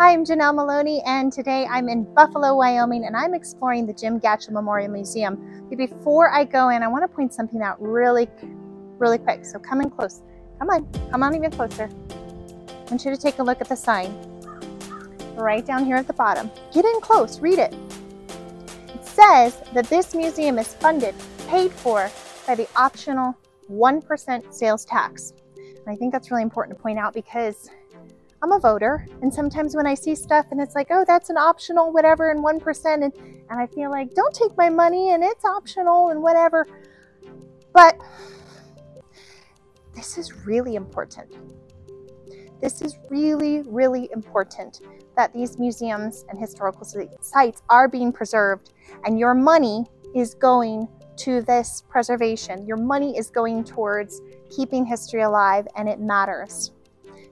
Hi, I'm Janelle Molony, and today I'm in Buffalo, Wyoming, and I'm exploring the Jim Gatchell Memorial Museum. But before I go in, I want to point something out really quick, so come in close. Come on even closer. I want you to take a look at the sign right down here at the bottom. Get in close, read it. It says that this museum is funded, paid for by the optional 1% sales tax. And I think that's really important to point out because I'm a voter, and sometimes when I see stuff and it's like, oh, that's an optional whatever and 1%, and I feel like, don't take my money and it's optional and whatever. But this is really important. This is really important that these museums and historical sites are being preserved, and your money is going to this preservation. Your money is going towards keeping history alive, and it matters.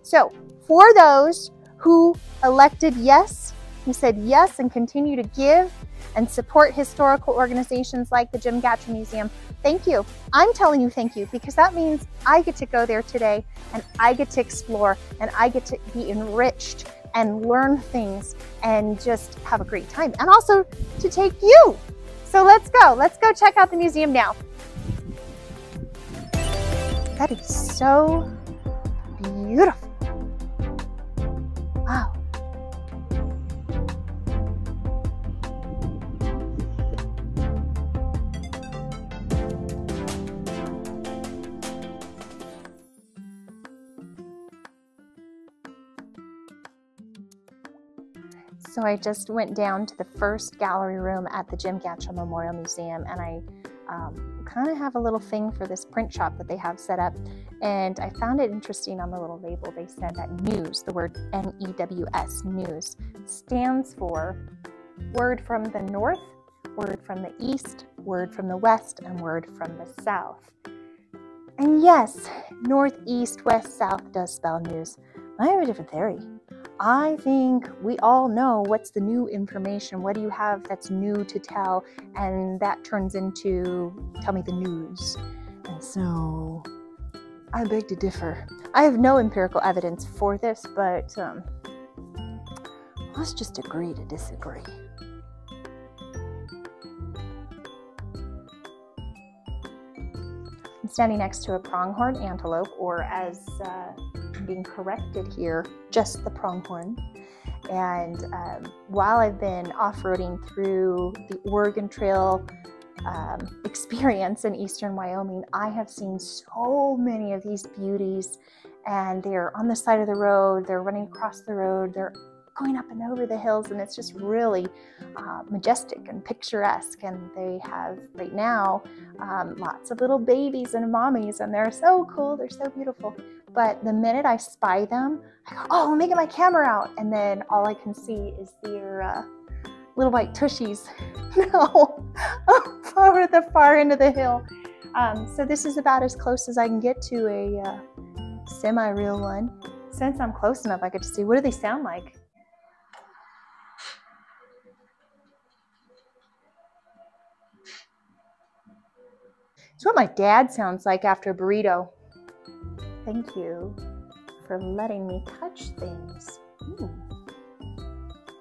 So for those who elected yes, who said yes and continue to give and support historical organizations like the Jim Gatchell Museum, thank you. I'm telling you thank you, because that means I get to go there today and I get to explore and I get to be enriched and learn things and just have a great time, and also to take you. So let's go check out the museum now. That is so beautiful. Wow. So I just went down to the first gallery room at the Jim Gatchell Memorial Museum, and I kind of have a little thing for this print shop that they have set up, and I found it interesting on the little label. They said that news, the word N-E-W-S, news, stands for word from the north, word from the east, word from the west, and word from the south. And yes, north, east, west, south does spell news. I have a different theory. I think we all know what's the new information. What do you have that's new to tell? And that turns into, tell me the news. And so I beg to differ. I have no empirical evidence for this, but let's just agree to disagree. I'm standing next to a pronghorn antelope, or as being corrected here, just the pronghorn. And while I've been off-roading through the Oregon Trail experience in eastern Wyoming, I have seen so many of these beauties, and they're on the side of the road, they're running across the road, they're going up and over the hills, and it's just really majestic and picturesque. And they have right now lots of little babies and mommies, and they're so cool, they're so beautiful. But the minute I spy them, I go, oh, I'm making my camera out, and then all I can see is their little white tushies over the far end of the hill. So this is about as close as I can get to a semi-real one. Since I'm close enough, I get to see, what do they sound like? It's what my dad sounds like after a burrito. Thank you for letting me touch things. Ooh.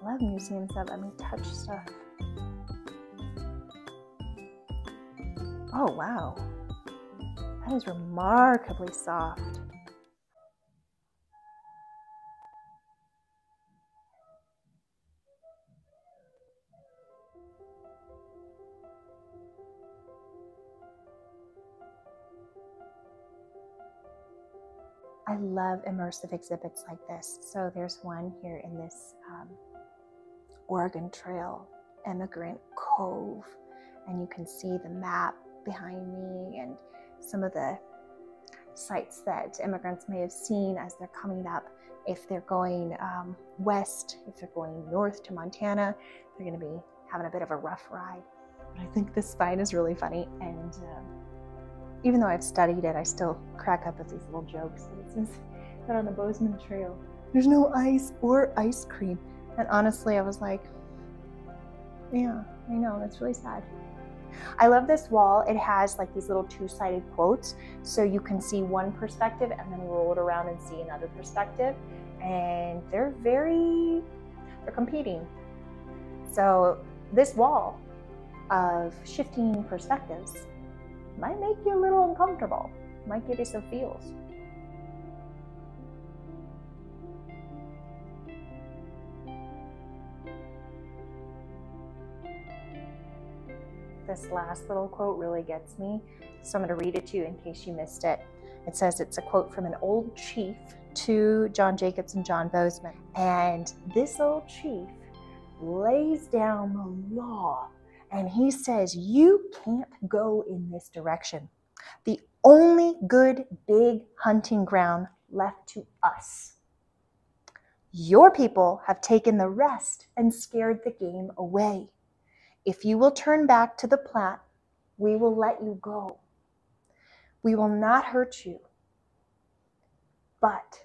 I love museums that let me touch stuff. Oh, wow. That is remarkably soft. I love immersive exhibits like this. So there's one here in this Oregon Trail Emigrant Cove, and you can see the map behind me and some of the sites that immigrants may have seen as they're coming up. If they're going west, if they're going north to Montana, they're gonna be having a bit of a rough ride. But I think this find is really funny, and even though I've studied it, I still crack up at these little jokes. It says that on the Bozeman Trail, there's no ice or ice cream. And honestly, I was like, yeah, I know, that's really sad. I love this wall. It has like these little two-sided quotes, so you can see one perspective and then roll it around and see another perspective. and they're competing. So this wall of shifting perspectives might make you a little uncomfortable, might give you some feels. This last little quote really gets me, so I'm going to read it to you in case you missed it. It says it's a quote from an old chief to John Jacobs and John Bozeman. And this old chief lays down the law and he says, you can't go in this direction. The only good big hunting ground left to us. Your people have taken the rest and scared the game away. If you will turn back to the Platte, we will let you go. We will not hurt you. But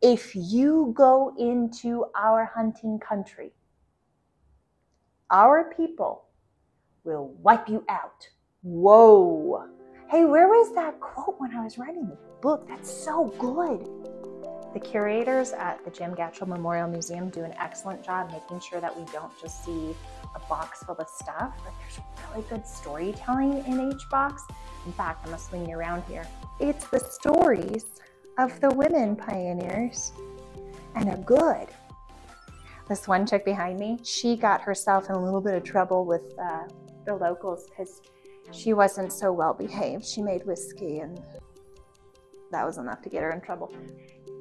if you go into our hunting country, our people will wipe you out. Whoa. Hey, where was that quote when I was writing the book? That's so good. The curators at the Jim Gatchell Memorial Museum do an excellent job making sure that we don't just see a box full of stuff, but there's really good storytelling in each box. In fact, I'm gonna swing you around here. It's the stories of the women pioneers, and they're good. This one chick behind me, she got herself in a little bit of trouble with the locals because she wasn't so well behaved. She made whiskey, and that was enough to get her in trouble.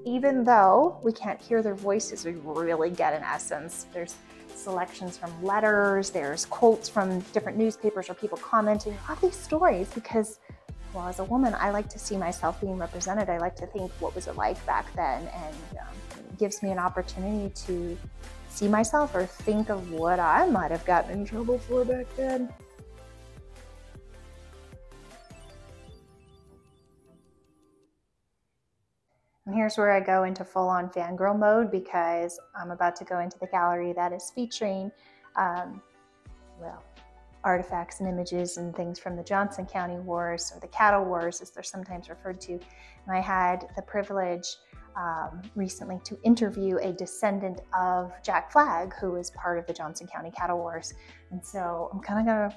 Even though we can't hear their voices, we really get an essence. There's selections from letters, there's quotes from different newspapers or people commenting on these stories because, well, as a woman, I like to see myself being represented. I like to think, what was it like back then? And it gives me an opportunity to see myself or think of what I might have gotten in trouble for back then. And here's where I go into full-on fangirl mode because I'm about to go into the gallery that is featuring well, artifacts and images and things from the Johnson County Wars, or the Cattle Wars as they're sometimes referred to. And I had the privilege recently to interview a descendant of Jack Flagg, who was part of the Johnson County Cattle Wars. And so I'm kind of going to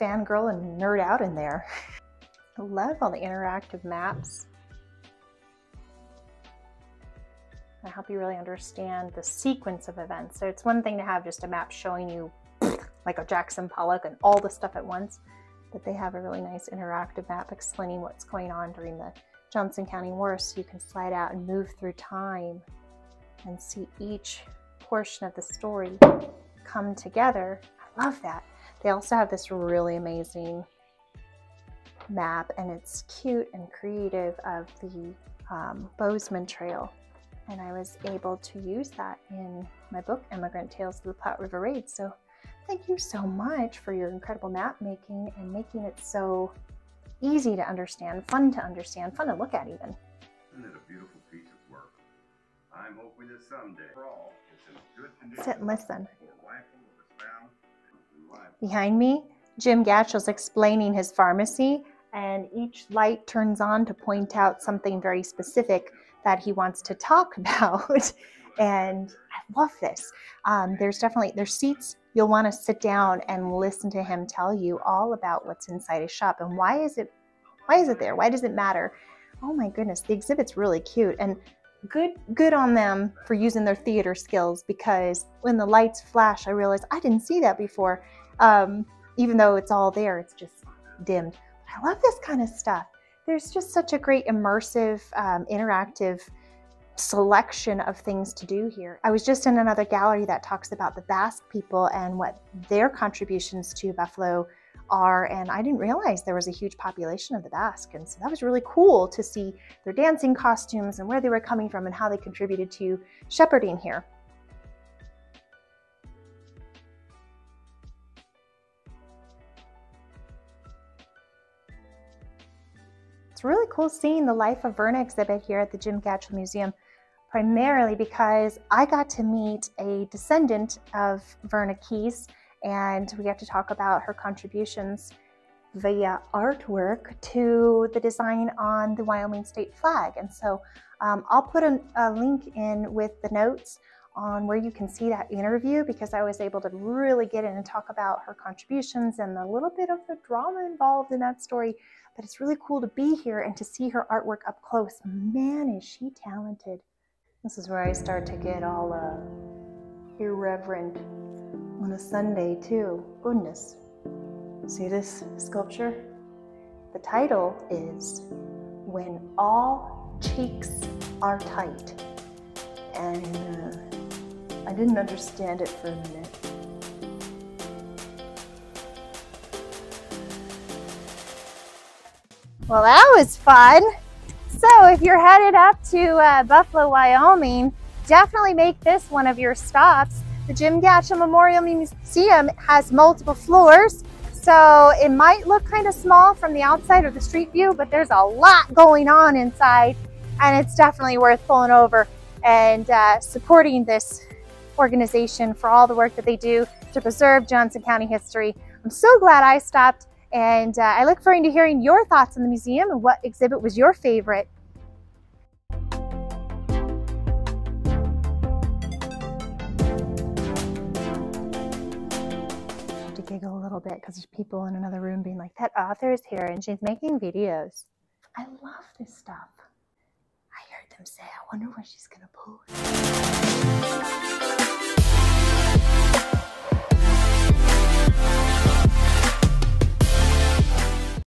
fangirl and nerd out in there. I love all the interactive maps. I help you really understand the sequence of events. So it's one thing to have just a map showing you like a Jackson Pollock and all the stuff at once, but they have a really nice interactive map explaining what's going on during the Johnson County Wars, so you can slide out and move through time and see each portion of the story come together. I love that. They also have this really amazing map, and it's cute and creative, of the Bozeman Trail. And I was able to use that in my book, Emigrant Tales of the Platte River Raid. So thank you so much for your incredible map making and making it so easy to understand, fun to look at even. Isn't it a beautiful piece of work? I'm hoping that someday for all, it's in good condition. Sit and listen. Behind me, Jim Gatchell's explaining his pharmacy, and each light turns on to point out something very specific that he wants to talk about. And I love this. There's seats. You'll want to sit down and listen to him tell you all about what's inside his shop and why is it there? Why does it matter? Oh my goodness, the exhibit's really cute, and good on them for using their theater skills, because when the lights flash, I realized I didn't see that before. Even though it's all there, it's just dimmed. But I love this kind of stuff. There's just such a great immersive, interactive selection of things to do here. I was just in another gallery that talks about the Basque people and what their contributions to Buffalo are, and I didn't realize there was a huge population of the Basque, and so that was really cool to see their dancing costumes and where they were coming from and how they contributed to shepherding here. It's really cool seeing the Life of Verna exhibit here at the Jim Gatchell Museum, primarily because I got to meet a descendant of Verna Keyes, and we got to talk about her contributions via artwork to the design on the Wyoming state flag. And so I'll put a link in with the notes on where you can see that interview, because I was able to really get in and talk about her contributions and a little bit of the drama involved in that story. But it's really cool to be here and to see her artwork up close. Man, is she talented. This is where I start to get all irreverent on a Sunday too. Goodness. See this sculpture? The title is When All Cheeks Are Tight. And I didn't understand it for a minute. Well, that was fun. So if you're headed up to Buffalo, Wyoming, definitely make this one of your stops. The Jim Gatchell Memorial Museum has multiple floors, so it might look kind of small from the outside or the street view, but there's a lot going on inside, and it's definitely worth pulling over and supporting this organization for all the work that they do to preserve Johnson County history. I'm so glad I stopped, and I look forward to hearing your thoughts on the museum and what exhibit was your favorite. I have to giggle a little bit because there's people in another room being like, that author is here and she's making videos. I love this stuff. I heard them say, I wonder where she's gonna post.